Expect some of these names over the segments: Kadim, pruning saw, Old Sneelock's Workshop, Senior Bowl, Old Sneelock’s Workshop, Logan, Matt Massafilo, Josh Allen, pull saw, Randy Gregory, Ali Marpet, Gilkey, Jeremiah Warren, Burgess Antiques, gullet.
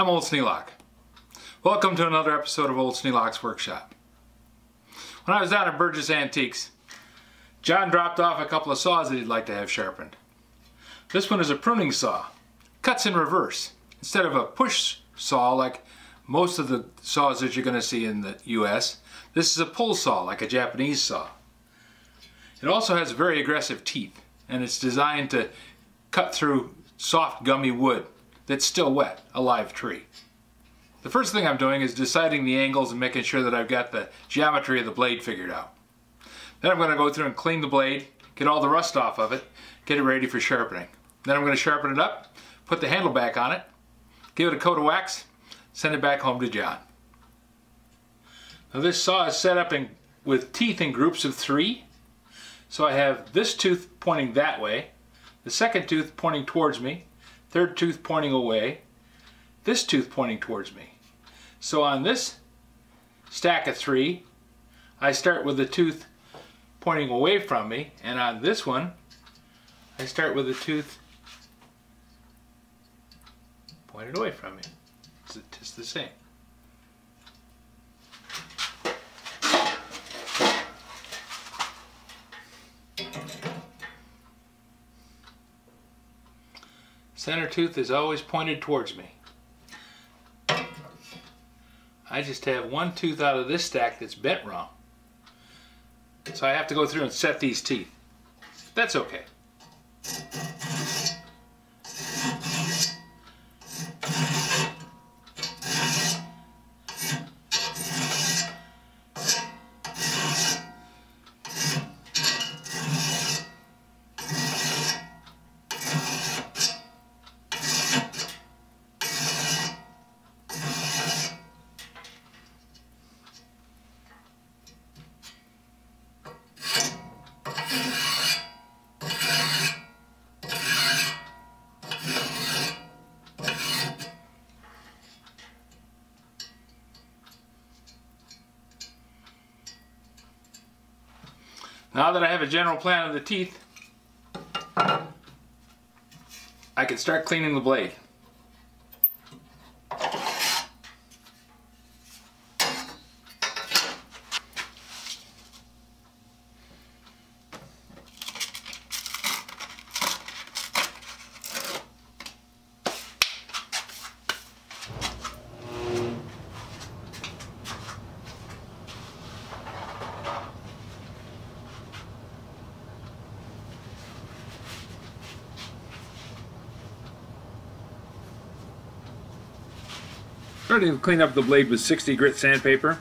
I'm Old Sneelock. Welcome to another episode of Old Sneelock's Workshop. When I was down at Burgess Antiques, John dropped off a couple of saws that he'd like to have sharpened. This one is a pruning saw. It cuts in reverse instead of a push saw like most of the saws that you're going to see in the US. This is a pull saw like a Japanese saw. It also has very aggressive teeth, and it's designed to cut through soft gummy wood that's still wet, a live tree. The first thing I'm doing is deciding the angles and making sure that I've got the geometry of the blade figured out. Then I'm going to go through and clean the blade, get all the rust off of it, get it ready for sharpening. Then I'm going to sharpen it up, put the handle back on it, give it a coat of wax, send it back home to John. Now this saw is set up with teeth in groups of three. So I have this tooth pointing that way, the second tooth pointing towards me, third tooth pointing away, this tooth pointing towards me. So on this stack of three, I start with the tooth pointing away from me, and on this one, I start with the tooth pointed away from me. It's just the same. Center tooth is always pointed towards me. I just have one tooth out of this stack that's bent wrong. So I have to go through and set these teeth. That's okay. Now that I have a general plan of the teeth, I can start cleaning the blade. Starting to clean up the blade with 60 grit sandpaper.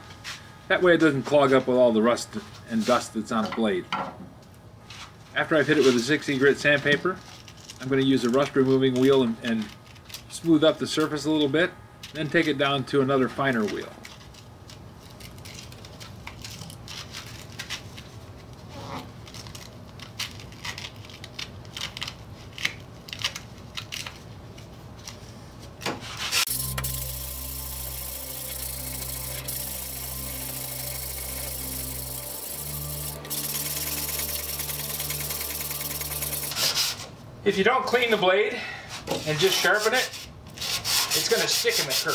That way it doesn't clog up with all the rust and dust that's on the blade. After I've hit it with the 60 grit sandpaper, I'm going to use a rust removing wheel and smooth up the surface a little bit, then take it down to another finer wheel. If you don't clean the blade and just sharpen it, it's going to stick in the curve.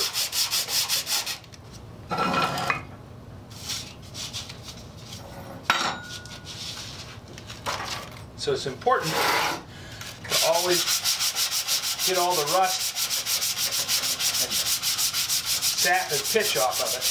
So it's important to always get all the rust and sap and pitch off of it.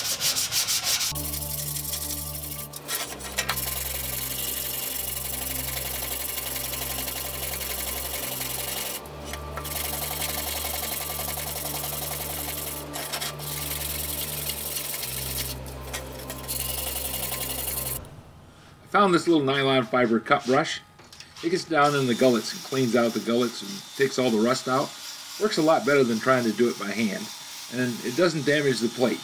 Found this little nylon fiber cut brush. It gets down in the gullets and cleans out the gullets and takes all the rust out. Works a lot better than trying to do it by hand, and it doesn't damage the plate.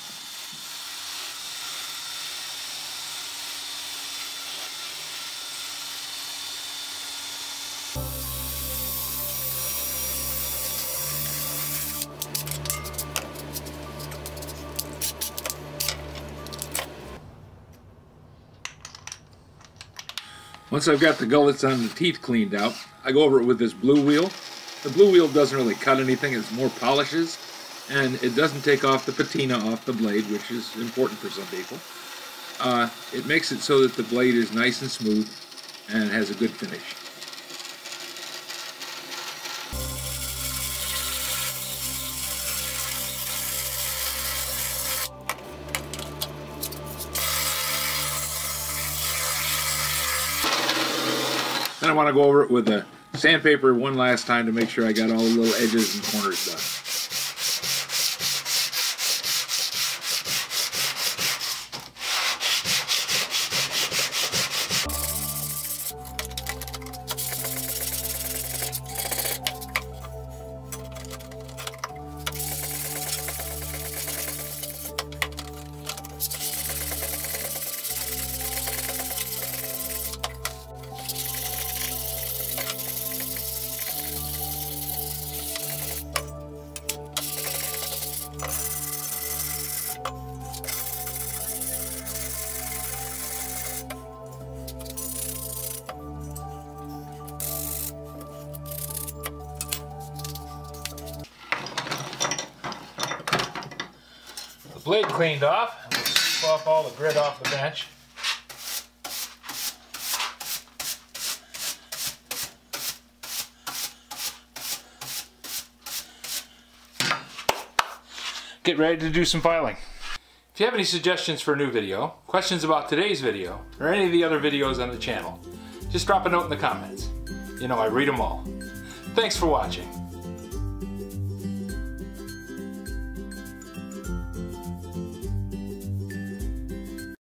Once I've got the gullets on the teeth cleaned out, I go over it with this blue wheel. The blue wheel doesn't really cut anything, it's more polishes. and it doesn't take off the patina off the blade, which is important for some people. It makes it so that the blade is nice and smooth and has a good finish. Then I want to go over it with a sandpaper one last time to make sure I got all the little edges and corners done. Blade cleaned off, and we'll sweep off all the grit off the bench. Get ready to do some filing. If you have any suggestions for a new video, questions about today's video, or any of the other videos on the channel, just drop a note in the comments. You know I read them all. Thanks for watching.